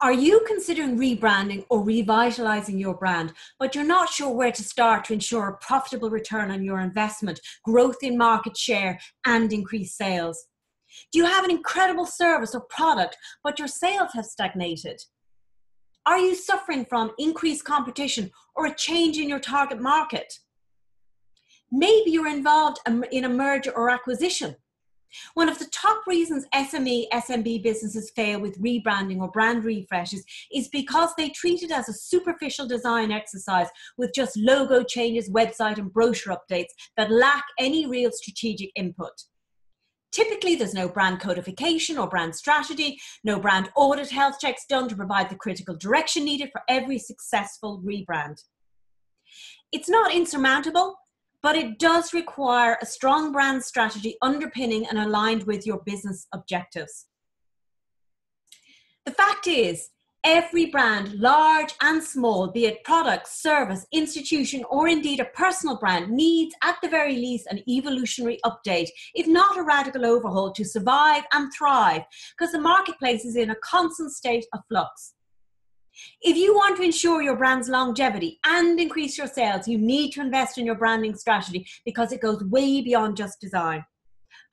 Are you considering rebranding or revitalizing your brand, but you're not sure where to start to ensure a profitable return on your investment, growth in market share, and increased sales? Do you have an incredible service or product, but your sales have stagnated? Are you suffering from increased competition or a change in your target market? Maybe you're involved in a merger or acquisition. One of the top reasons SMB businesses fail with rebranding or brand refreshes is because they treat it as a superficial design exercise with just logo changes, website and brochure updates that lack any real strategic input. Typically, there's no brand codification or brand strategy, no brand audit health checks done to provide the critical direction needed for every successful rebrand. It's not insurmountable, but it does require a strong brand strategy underpinning and aligned with your business objectives. The fact is, every brand, large and small, be it product, service, institution, or indeed a personal brand, needs at the very least an evolutionary update, if not a radical overhaul, to survive and thrive, because the marketplace is in a constant state of flux. If you want to ensure your brand's longevity and increase your sales, you need to invest in your branding strategy because it goes way beyond just design.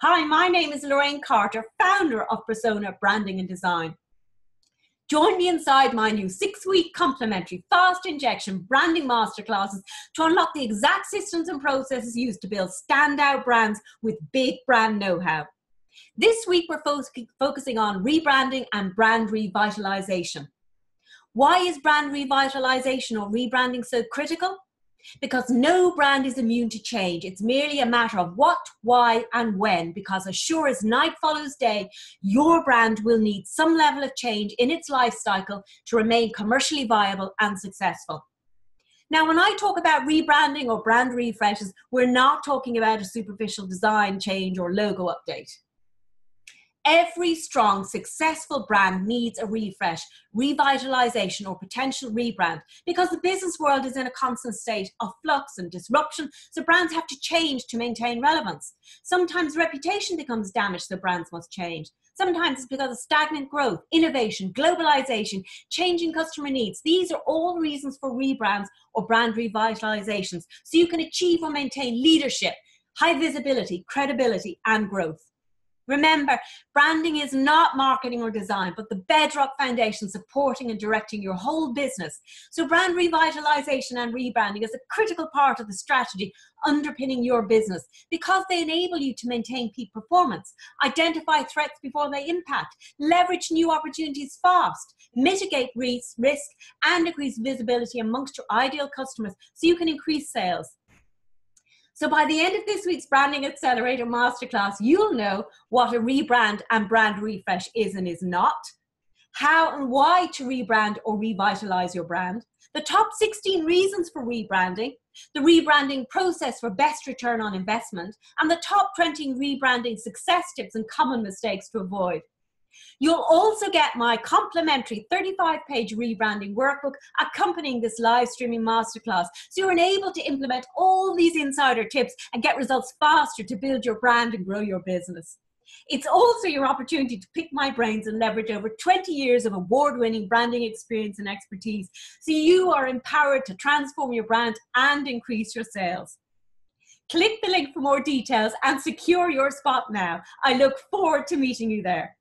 Hi, my name is Lorraine Carter, founder of Persona Branding and Design. Join me inside my new 6-week complimentary fast injection branding masterclasses to unlock the exact systems and processes used to build standout brands with big brand know-how. This week, we're focusing on rebranding and brand revitalization. Why is brand revitalization or rebranding so critical? Because no brand is immune to change. It's merely a matter of what, why, and when, because as sure as night follows day, your brand will need some level of change in its life cycle to remain commercially viable and successful. Now, when I talk about rebranding or brand refreshes, we're not talking about a superficial design change or logo update. Every strong, successful brand needs a refresh, revitalization, or potential rebrand because the business world is in a constant state of flux and disruption, so brands have to change to maintain relevance. Sometimes reputation becomes damaged, so brands must change. Sometimes it's because of stagnant growth, innovation, globalization, changing customer needs. These are all reasons for rebrands or brand revitalizations, so you can achieve or maintain leadership, high visibility, credibility, and growth. Remember, branding is not marketing or design, but the bedrock foundation supporting and directing your whole business. So brand revitalization and rebranding is a critical part of the strategy underpinning your business because they enable you to maintain peak performance, identify threats before they impact, leverage new opportunities fast, mitigate risk, and increase visibility amongst your ideal customers so you can increase sales. So by the end of this week's Branding Accelerator Masterclass, you'll know what a rebrand and brand refresh is and is not, how and why to rebrand or revitalize your brand, the top 16 reasons for rebranding, the rebranding process for best return on investment, and the top 20 rebranding success tips and common mistakes to avoid. You'll also get my complimentary 35-page rebranding workbook accompanying this live streaming masterclass, so you're enabled to implement all these insider tips and get results faster to build your brand and grow your business. It's also your opportunity to pick my brains and leverage over 20 years of award-winning branding experience and expertise, so you are empowered to transform your brand and increase your sales. Click the link for more details and secure your spot now. I look forward to meeting you there.